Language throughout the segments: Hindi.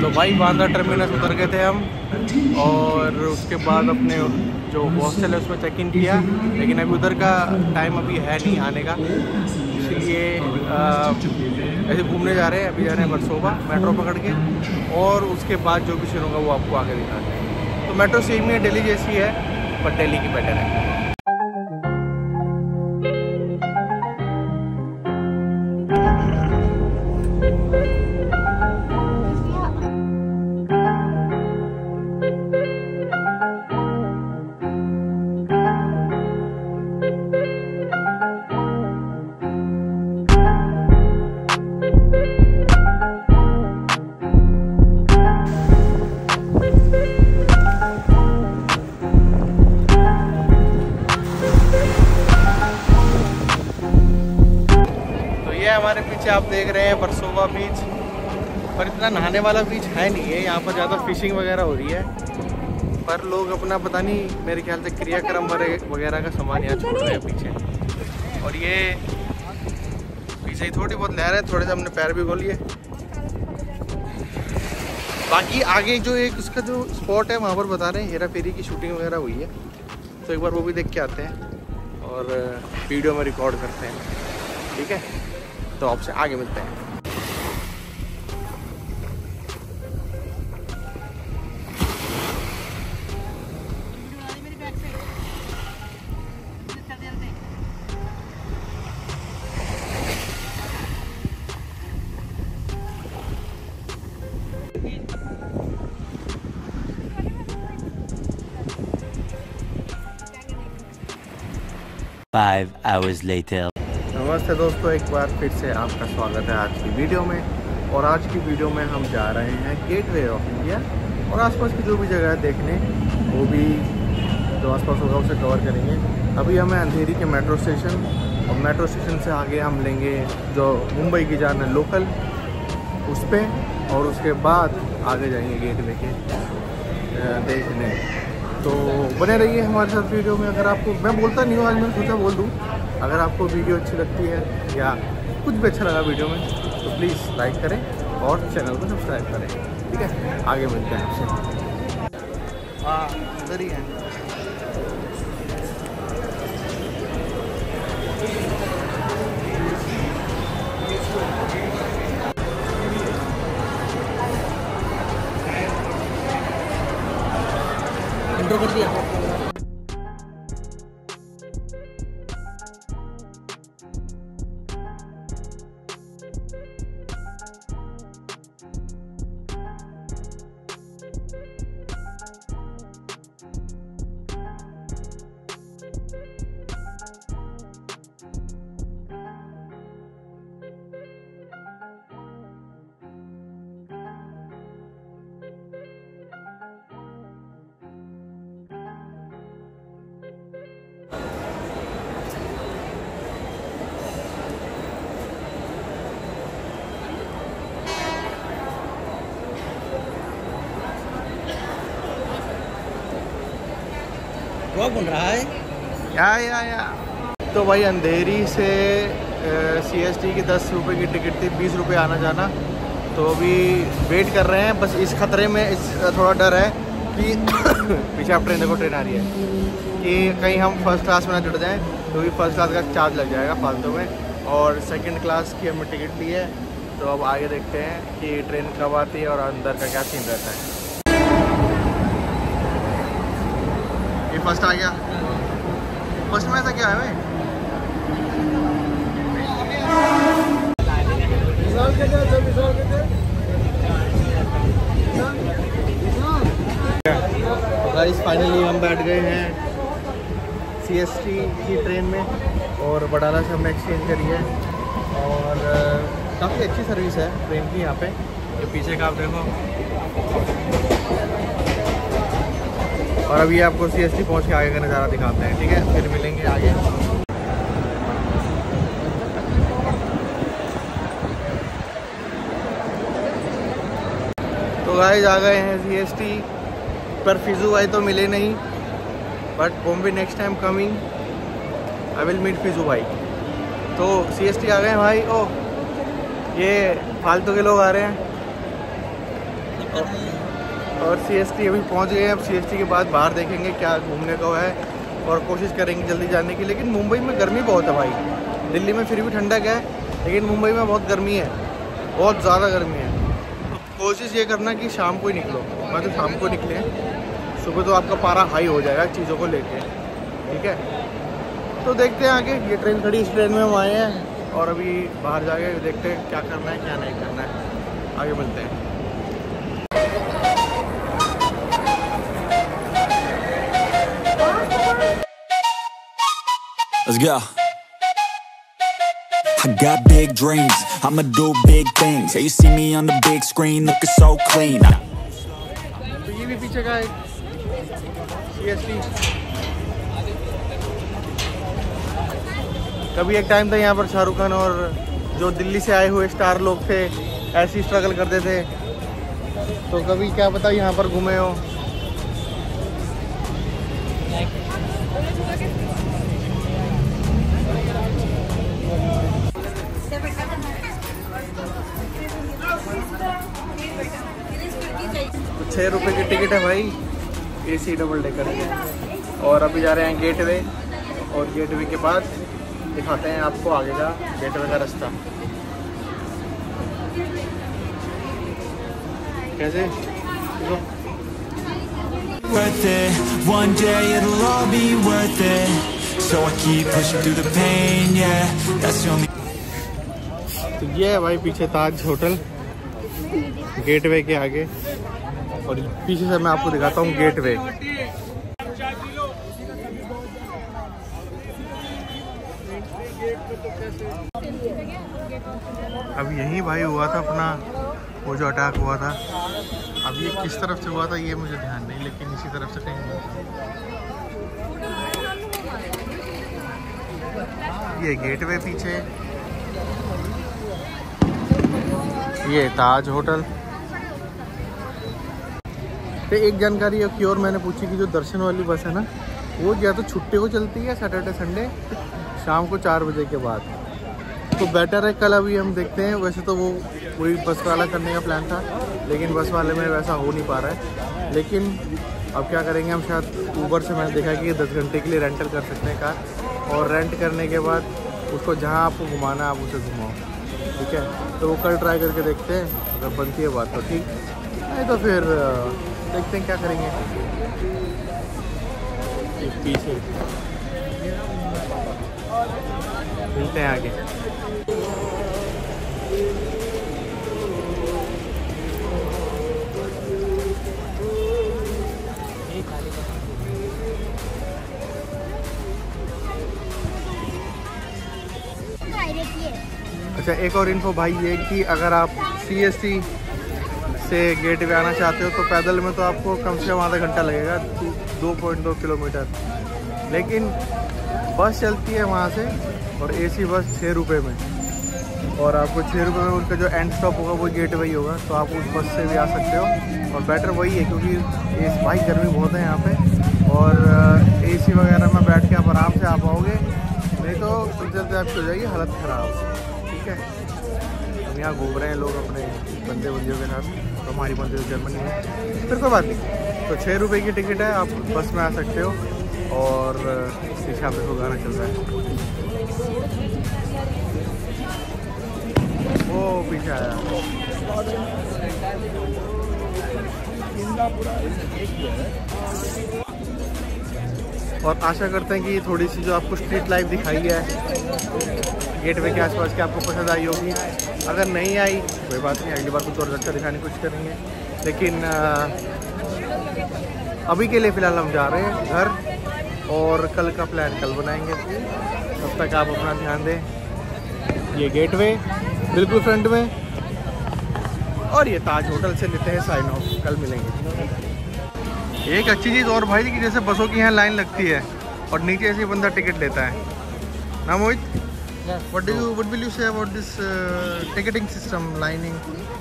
तो भाई बांद्रा टर्मिनस उतर गए थे हम और उसके बाद अपने जो हॉस्टल है उसमें चेक इन किया, लेकिन अभी उधर का टाइम अभी है नहीं आने का, इसलिए ऐसे घूमने जा रहे हैं। अभी जा रहे हैं वर्सोवा मेट्रो पकड़ के और उसके बाद जो भी सीन होगा वो आपको आगे दिखाते हैं। तो मेट्रो सेम ही है, दिल्ली जैसी है, पर दिल्ली की बेटर है। हमारे पीछे आप देख रहे हैं वर्सोवा बीच, पर इतना नहाने वाला बीच है नहीं है यहाँ पर, ज़्यादा फिशिंग वगैरह हो रही है, पर लोग अपना पता नहीं मेरे ख्याल से क्रियाक्रम वगैरह का सामान यहाँ छोड़ रहे हैं पीछे। और ये पीछे ही थोड़ी बहुत लहर है, थोड़े से हमने पैर भी खोलिए। बाकी आगे जो एक उसका जो स्पॉट है वहाँ पर बता रहे हैं हेरा फेरी की शूटिंग वगैरह हुई है, तो एक बार वो भी देख के आते हैं और वीडियो में रिकॉर्ड करते हैं, ठीक है। तो आपसे आगे मिलते हैं। नमस्ते दोस्तों, एक बार फिर से आपका स्वागत है आज की वीडियो में। और आज की वीडियो में हम जा रहे हैं गेटवे ऑफ इंडिया और आसपास की जो भी जगह है देखने, वो भी जो आसपास होगा उसे कवर करेंगे। अभी हमें अंधेरी के मेट्रो स्टेशन और मेट्रो स्टेशन से आगे हम लेंगे जो मुंबई की जान है लोकल, उस पर, और उसके बाद आगे जाएंगे गेटवे के देखने। तो बने रहिए हमारे साथ वीडियो में। अगर आपको, मैं बोलता नहीं हूँ आज, मैंने सोचा बोल दूँ, अगर आपको वीडियो अच्छी लगती है या कुछ भी अच्छा लगा वीडियो में तो प्लीज़ लाइक करें और चैनल को सब्सक्राइब करें, ठीक है। आगे मिलते हैं आपसे। हाँ उधर ही है। इंट्रो कर दिया। बन रहा है या। तो भाई अंधेरी से CST की 10 रुपये की टिकट थी, 20 रुपये आना जाना। तो अभी वेट कर रहे हैं, बस इस खतरे में थोड़ा डर है कि पीछे आप ट्रेन, देखो ट्रेन आ रही है, कि कहीं हम फर्स्ट क्लास में ना चढ़ जाएं, क्योंकि फर्स्ट क्लास का चार्ज लग जाएगा फालतू में। और सेकंड क्लास की हमने टिकट ली है, तो अब आगे देखते हैं कि ट्रेन कब आती है और अंदर का क्या सीन रहता है। फर्स्ट आ गया, फर्स्ट में ऐसा क्या है भाई? गाइस फाइनली हम बैठ गए हैं CST की ट्रेन में और बड़ाला से हमने एक्सचेंज करी है। और काफ़ी अच्छी सर्विस है ट्रेन की यहाँ पे, जो पीछे का आप देखो। और अभी आपको CST पहुँच के आगे का नज़ारा दिखाते हैं, ठीक है। फिर मिलेंगे आगे। तो गाइस आ गए हैं CST पर। फिजू भाई तो मिले नहीं, but Bombay next time coming I will meet Fiju भाई। तो CST आ गए हैं भाई। ओ ये फालतू के लोग आ रहे हैं, और CST अभी पहुंच गए हैं। अब CST के बाद बाहर देखेंगे क्या घूमने को है और कोशिश करेंगे जल्दी जाने की। लेकिन मुंबई में गर्मी बहुत है भाई, दिल्ली में फिर भी ठंडक है लेकिन मुंबई में बहुत गर्मी है, बहुत ज़्यादा गर्मी है। कोशिश ये करना कि शाम को ही निकलो, मतलब शाम को निकले, सुबह तो आपका पारा हाई हो जाएगा चीज़ों को लेके, ठीक है। तो देखते हैं आगे, ये ट्रेन खड़ी, इस ट्रेन में हम आए हैं और अभी बाहर जाके देखते हैं क्या करना है क्या नहीं करना है। आगे मिलते हैं। Let's go. I got big dreams, I'ma do big things. Hey, you see me on the big screen, looking so clean. तो ये भी पीछे का है CST। कभी एक टाइम था यहाँ पर शाहरुख खान और जो दिल्ली से आए हुए स्टार लोग थे ऐसी स्ट्रगल करते थे, तो कभी क्या पता यहाँ पर घूमे हो। तो 6 रुपये की टिकट है भाई, एसी डबल डेकर है। और अभी जा रहे हैं गेटवे, और गेटवे के बाद दिखाते हैं आपको आगे का गेटवे का रास्ता कैसे। तो ये है भाई पीछे ताज होटल गेटवे के आगे, और पीछे से मैं आपको दिखाता हूँ गेटवे। अब यही भाई हुआ था अपना वो जो अटैक हुआ था, अब ये किस तरफ से हुआ था ये मुझे ध्यान नहीं, लेकिन इसी तरफ से कहीं ये गेटवे, पीछे ये ताज होटल। तो एक जानकारी की और मैंने पूछी कि जो दर्शन वाली बस है ना, वो या तो छुट्टी को चलती है सैटरडे संडे शाम को 4 बजे के बाद, तो बेटर है कल। अभी हम देखते हैं, वैसे तो वो पूरी बस वाला करने का प्लान था लेकिन बस वाले में वैसा हो नहीं पा रहा है। लेकिन अब क्या करेंगे हम, शायद ऊबर से मैंने देखा कि 10 घंटे के लिए रेंटल कर सकते हैं कार, और रेंट करने के बाद उसको जहां आपको घुमाना आप उसे घुमाओ, ठीक है। तो वो कल ट्राई करके देखते हैं, अगर बनती है बात तो ठीक, नहीं तो फिर देखते हैं क्या करेंगे। पीछे मिलते हैं आगे। अच्छा एक और इन्फो भाई ये कि अगर आप CST से गेटवे आना चाहते हो तो पैदल में तो आपको कम से कम आधा घंटा लगेगा, 2.2 किलोमीटर। लेकिन बस चलती है वहाँ से, और AC बस 6 रुपये में, और आपको 6 रुपये में उनका जो एंड स्टॉप होगा वो गेटवे ही होगा, तो आप उस बस से भी आ सकते हो। और बेटर वही है क्योंकि इस भाई गर्मी बहुत है यहाँ पे, और AC वगैरह में बैठ के आप आराम से आ पाओगे, नहीं तो जल्दी आपकी हो जाएगी हालत ख़राब, ठीक है। हम यहाँ घूम रहे हैं लोग अपने बंदे बंदियों के साथ, तो हमारी बंदे जर्मनी है, फिर कोई बात नहीं। तो 6 रुपये की टिकट है, आप बस में आ सकते हो, और शीशा पे गाना चल रहा है, वो पीछे आया। और आशा करते हैं कि थोड़ी सी जो आपको स्ट्रीट लाइफ दिखाई है गेटवे के आसपास की आपको पसंद आई होगी। अगर नहीं आई कोई बात नहीं, अगली बार कुछ और अच्छा दिखाने की कोशिश करेंगे। लेकिन अभी के लिए फ़िलहाल हम जा रहे हैं घर, और कल का प्लान कल बनाएंगे। तब तक आप अपना ध्यान दें। ये गेटवे बिल्कुल फ्रंट में, और ये ताज होटल से लेते हैं साइन ऑफ। कल मिलेंगे। एक अच्छी चीज़ और भाई कि जैसे बसों की यहाँ लाइन लगती है और नीचे से बंदा टिकट लेता है ना। मोहित, what will you say about this ticketing system, lining?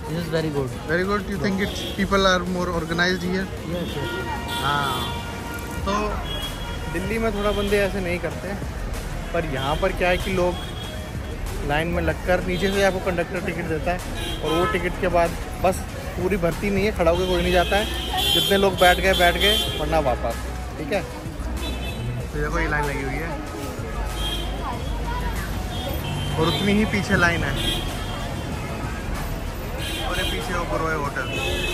This is very good. Very good. You think it's people are more organized here? Yes. हाँ, तो दिल्ली में थोड़ा बंदे ऐसे नहीं करते, पर यहाँ पर क्या है कि लोग लाइन में लगकर नीचे से आपको कंडक्टर टिकट देता है, और वो टिकट के बाद बस पूरी भर्ती नहीं है, खड़ा होकर कोई नहीं जाता है, जितने लोग बैठ गए वरना वापस। ठीक है, तो देखो ये लाइन लगी हुई है और उतनी ही पीछे लाइन है और ये पीछे ऊपर हुआ है होटल।